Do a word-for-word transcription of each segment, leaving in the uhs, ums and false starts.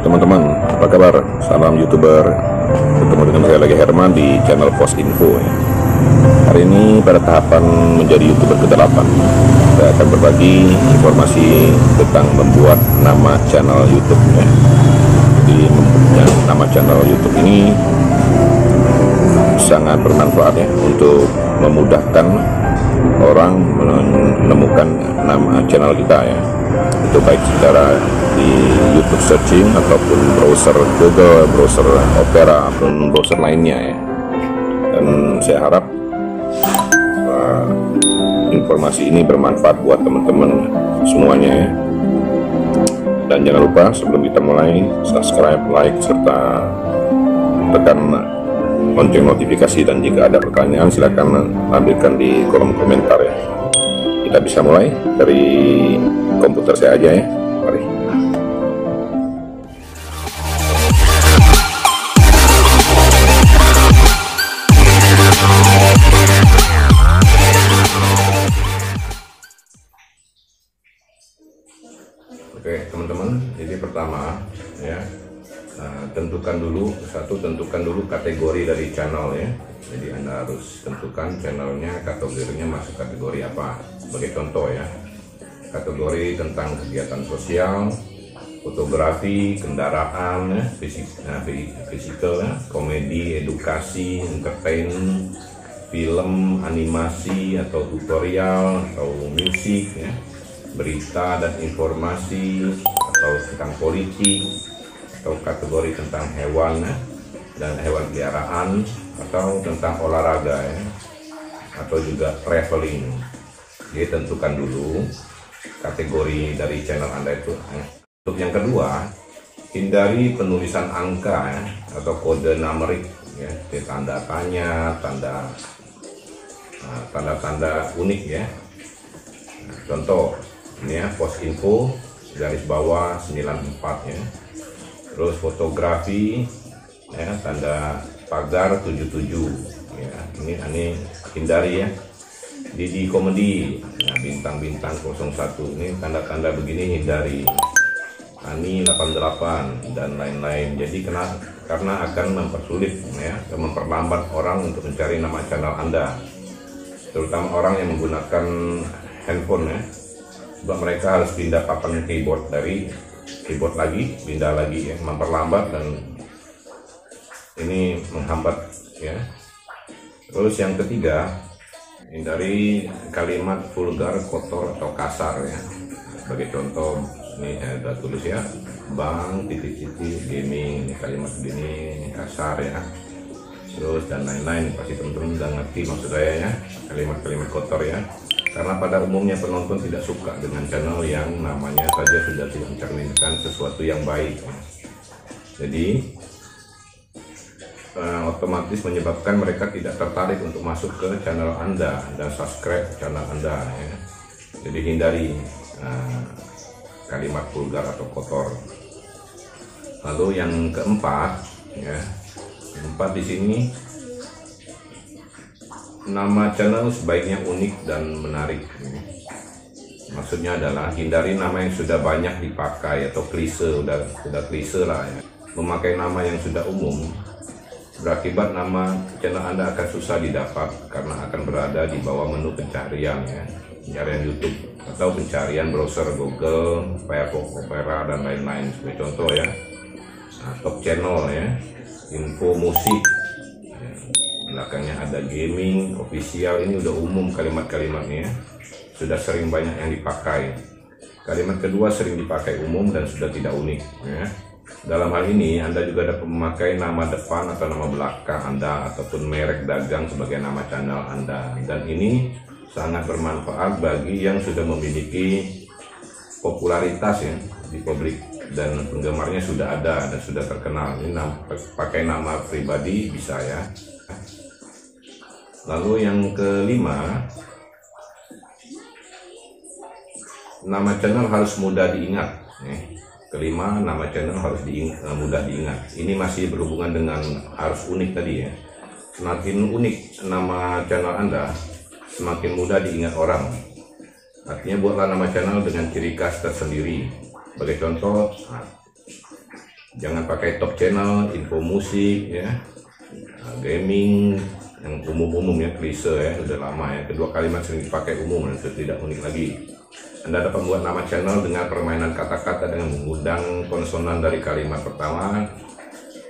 teman-teman, apa kabar? Salam YouTuber. Bertemu dengan saya lagi, Herman, di channel Post Info. Hari ini pada tahapan menjadi YouTuber ke delapan, saya akan berbagi informasi tentang membuat nama channel YouTube. Jadi nama channel YouTube ini sangat bermanfaat ya, untuk memudahkan orang menemukan nama channel kita ya, itu baik secara di YouTube searching ataupun browser Google, browser Opera, ataupun browser lainnya ya. Dan saya harap uh, informasi ini bermanfaat buat teman-teman semuanya ya. Dan jangan lupa sebelum kita mulai, subscribe, like, serta tekan lonceng notifikasi, dan jika ada pertanyaan silahkan tampilkan di kolom komentar ya. Kita bisa mulai dari komputer saya aja ya. Mari. Oke teman-teman, jadi pertama ya, nah, tentukan dulu satu tentukan dulu kategori dari channel ya. Jadi Anda harus tentukan channelnya, kategorinya masuk kategori apa. Sebagai contoh ya, kategori tentang kegiatan sosial, fotografi, kendaraan, fisik, nah, fisikal, komedi, edukasi, entertain, film, animasi atau tutorial, atau musik ya, berita dan informasi, atau tentang politik, atau kategori tentang hewan dan hewan peliharaan, atau tentang olahraga ya, atau juga traveling. Jadi tentukan dulu kategori dari channel Anda itu. Untuk yang kedua, hindari penulisan angka ya, atau kode numerik ya, tanda tanya, tanda tanda-tanda unik ya. Nah, contoh ini ya, Post Info garis bawah sembilan empat ya. Terus fotografi ya, tanda pagar tujuh tujuh ya. Ini ini hindari ya. Didi Komedi, nah, bintang-bintang nol satu, ini tanda-tanda begini hindari. Ani delapan delapan dan lain-lain. Jadi kena, karena akan mempersulit ya, memperlambat orang untuk mencari nama channel Anda, terutama orang yang menggunakan handphone ya. Sebab mereka harus pindah papan keyboard dari keyboard lagi, pindah lagi ya, memperlambat dan ini menghambat ya. Terus yang ketiga, hindari kalimat vulgar, kotor, atau kasar ya. Sebagai contoh, ini ada tulis ya, bang, titik-titik, gaming, kalimat begini kasar ya. Terus dan lain-lain, pasti teman-teman udah ngerti maksud saya ya, kalimat-kalimat kotor ya. Karena pada umumnya penonton tidak suka dengan channel yang namanya saja sudah tidak mencerminkan sesuatu yang baik. Jadi Uh, otomatis menyebabkan mereka tidak tertarik untuk masuk ke channel Anda dan subscribe channel Anda ya. Jadi hindari uh, kalimat vulgar atau kotor. Lalu yang keempat ya, keempat di sini, nama channel sebaiknya unik dan menarik ya. Maksudnya adalah hindari nama yang sudah banyak dipakai atau klise, udah sudah klise lah ya. Memakai nama yang sudah umum berakibat nama channel Anda akan susah didapat karena akan berada di bawah menu pencarian ya, pencarian YouTube atau pencarian browser Google, Firefox, Opera, dan lain-lain. Sebagai contoh ya, nah, top channel ya, info musik ya, belakangnya ada gaming, official, ini udah umum kalimat-kalimatnya ya, sudah sering banyak yang dipakai. Kalimat kedua sering dipakai umum dan sudah tidak unik ya. Dalam hal ini, Anda juga dapat memakai nama depan atau nama belakang Anda ataupun merek dagang sebagai nama channel Anda. Dan ini sangat bermanfaat bagi yang sudah memiliki popularitas ya di publik dan penggemarnya sudah ada dan sudah terkenal. Ini pakai nama pribadi bisa ya. Lalu yang kelima, nama channel harus mudah diingat ya. Kelima, nama channel harus diingat, mudah diingat. Ini masih berhubungan dengan harus unik tadi ya. Semakin unik nama channel Anda, semakin mudah diingat orang. Artinya buatlah nama channel dengan ciri khas tersendiri. Sebagai contoh, jangan pakai top channel, info musik ya, gaming yang umum-umum ya, klise ya, sudah lama ya. Kedua kalimat sering dipakai umum dan tidak unik lagi. Anda dapat membuat nama channel dengan permainan kata-kata dengan mengundang konsonan dari kalimat pertama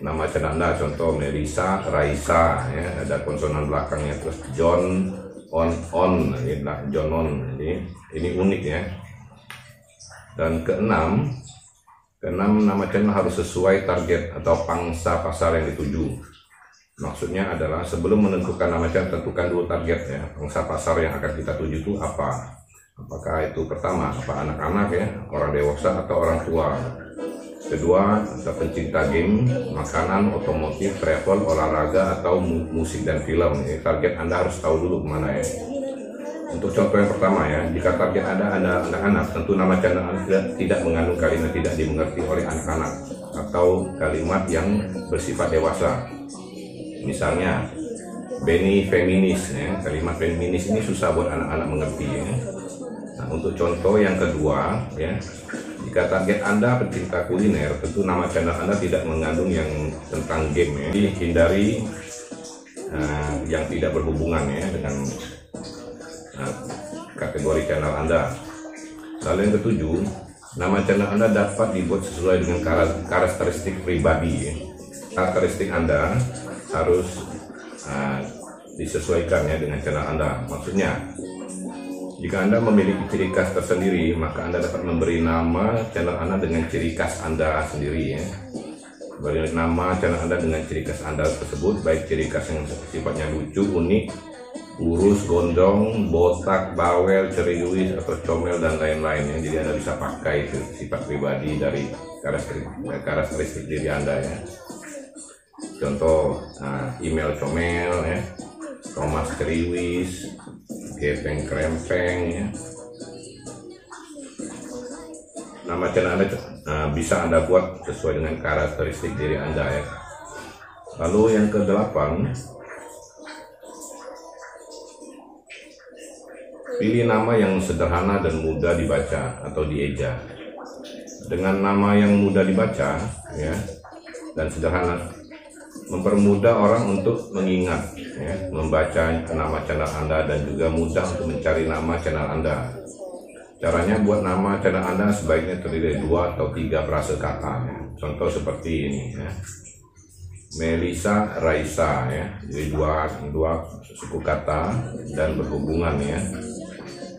nama channel Anda, contoh Merisa, Raisa ya, ada konsonan belakangnya. Terus John Onon, ini John Onon, ini ini unik ya. Dan keenam, keenam nama channel harus sesuai target atau pangsa pasar yang dituju. Maksudnya adalah sebelum menentukan nama channel, tentukan dulu target ya, pangsa pasar yang akan kita tuju itu apa. Apakah itu pertama, apa anak-anak ya, orang dewasa atau orang tua. Kedua, atau pencinta game, makanan, otomotif, travel, olahraga, atau musik dan film. Jadi, target Anda harus tahu dulu kemana ya. Untuk contoh yang pertama ya, jika target Anda anak-anak, tentu nama channel Anda tidak mengandung kalimat tidak dimengerti oleh anak-anak atau kalimat yang bersifat dewasa. Misalnya, Benny feminis ya, kalimat feminis ini susah buat anak-anak mengerti ya. Nah, untuk contoh yang kedua ya, jika target Anda pecinta kuliner, tentu nama channel Anda tidak mengandung yang tentang game ya. Jadi hindari uh, yang tidak berhubungan ya dengan uh, kategori channel Anda. Lalu yang ketujuh, nama channel Anda dapat dibuat sesuai dengan karakteristik pribadi ya. Karakteristik Anda harus uh, disesuaikan ya dengan channel Anda. Maksudnya, jika Anda memiliki ciri khas tersendiri, maka Anda dapat memberi nama channel Anda dengan ciri khas Anda sendiri ya. Beri nama channel Anda dengan ciri khas Anda tersebut, baik ciri khas yang sifatnya lucu, unik, kurus, gondrong, botak, bawel, ceriwis, atau comel, dan lain-lain. Jadi Anda bisa pakai sifat pribadi dari karakteristik diri Anda ya. Contoh, nah, email comel ya, Thomas Keriwis, gepeng krempeng ya. Nama channel Anda uh, bisa Anda buat sesuai dengan karakteristik diri Anda ya. Lalu yang kedelapan, pilih nama yang sederhana dan mudah dibaca atau dieja. Dengan nama yang mudah dibaca ya dan sederhana, mempermudah orang untuk mengingat ya, membaca nama channel Anda, dan juga mudah untuk mencari nama channel Anda. Caranya, buat nama channel Anda sebaiknya terdiri dari dua atau tiga prasakata ya. Contoh seperti ini ya, Melissa Raisa ya, jadi dua, dua suku kata dan berhubungan ya.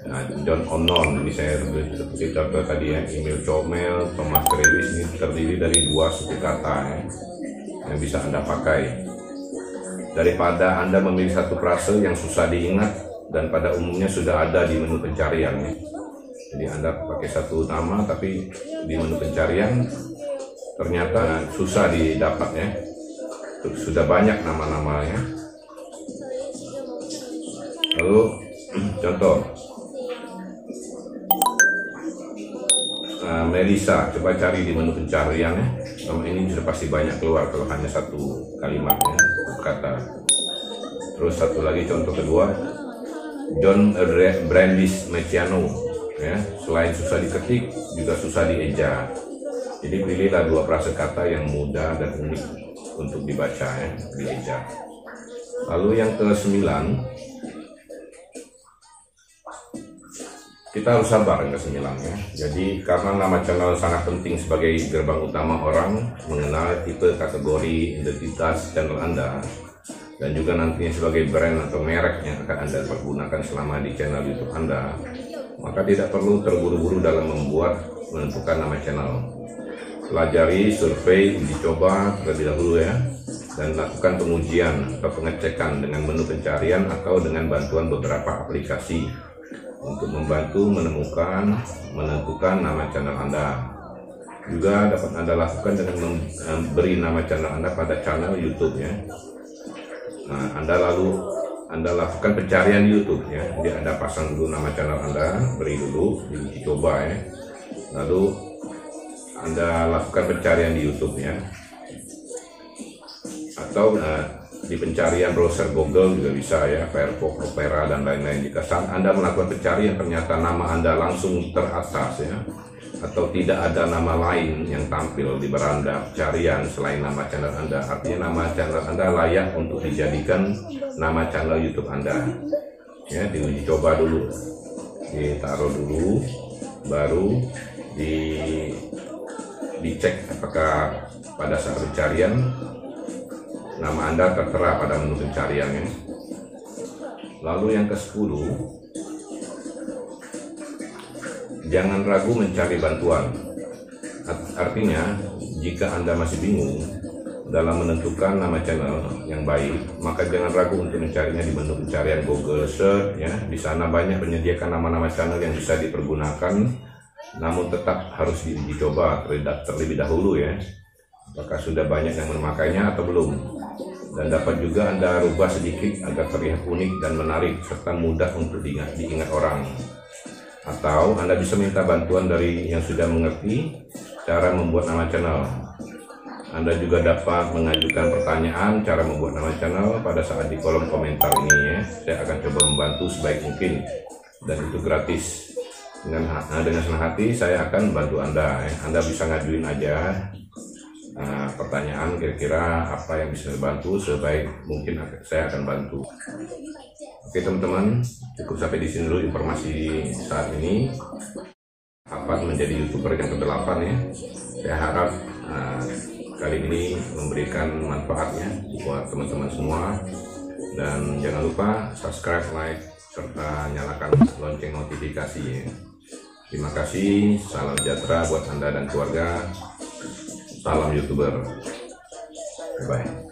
Nah, John Onon, misalnya seperti contoh tadi ya, Emil Comel, Thomas Keriwis, ini terdiri dari dua suku kata ya, yang bisa Anda pakai. Daripada Anda memilih satu frase yang susah diingat dan pada umumnya sudah ada di menu pencarian ya. Jadi Anda pakai satu nama tapi di menu pencarian ternyata susah didapat ya. Sudah banyak nama-namanya. Lalu contoh Uh, Melissa, coba cari di menu pencarian ya. Sama ini sudah pasti banyak keluar kalau hanya satu kalimatnya, satu kata. Terus satu lagi contoh kedua, John Brandis Meciano ya. Selain susah diketik, juga susah dieja. Jadi pilihlah dua prasakata yang mudah dan unik untuk dibaca ya, dieja. Lalu yang ke sembilan, kita harus sabar yang kesembilan ya. Jadi karena nama channel sangat penting sebagai gerbang utama orang mengenal tipe kategori identitas channel Anda, dan juga nantinya sebagai brand atau merek yang akan Anda pergunakan selama di channel YouTube Anda, maka tidak perlu terburu-buru dalam membuat menentukan nama channel. Pelajari, survei, uji coba terlebih dahulu ya, dan lakukan pengujian atau pengecekan dengan menu pencarian atau dengan bantuan beberapa aplikasi untuk membantu menemukan, menentukan nama channel Anda. Juga dapat Anda lakukan dengan memberi nama channel Anda pada channel YouTube ya. Nah, Anda lalu Anda lakukan pencarian YouTube ya. Jadi Anda pasang dulu nama channel Anda, beri dulu, dicoba ya. Lalu Anda lakukan pencarian di YouTube ya. Atau nah, di pencarian browser Google juga bisa ya, Firefox, Opera, dan lain-lain. Jika saat Anda melakukan pencarian ternyata nama Anda langsung teratas ya, atau tidak ada nama lain yang tampil di beranda pencarian selain nama channel Anda. Artinya nama channel Anda layak untuk dijadikan nama channel YouTube Anda. Ya, diuji coba dulu, ditaruh dulu, baru di dicek apakah pada saat pencarian nama Anda tertera pada menu pencarian ya. Lalu yang kesepuluh, jangan ragu mencari bantuan. Artinya, jika Anda masih bingung dalam menentukan nama channel yang baik, maka jangan ragu untuk mencarinya di menu pencarian Google Search ya. Di sana banyak menyediakan nama-nama channel yang bisa dipergunakan, namun tetap harus dicoba terlebih dahulu ya. Apakah sudah banyak yang memakainya atau belum? Dan dapat juga Anda rubah sedikit agar terlihat unik dan menarik serta mudah untuk diingat, diingat orang. Atau Anda bisa minta bantuan dari yang sudah mengerti cara membuat nama channel. Anda juga dapat mengajukan pertanyaan cara membuat nama channel pada saat di kolom komentar ini ya. Saya akan coba membantu sebaik mungkin dan itu gratis. Dengan, dengan senang hati saya akan bantu Anda ya. Anda bisa ngajuin aja nah, pertanyaan kira-kira apa yang bisa dibantu, sebaik mungkin saya akan bantu. Oke teman-teman, cukup sampai di sini dulu informasi saat ini. Apa menjadi YouTuber yang kedelapan ya. Saya harap uh, kali ini memberikan manfaatnya buat teman-teman semua. Dan jangan lupa subscribe, like, serta nyalakan lonceng notifikasi ya. Terima kasih, salam sejahtera buat Anda dan keluarga. Salam YouTuber. Bye-bye.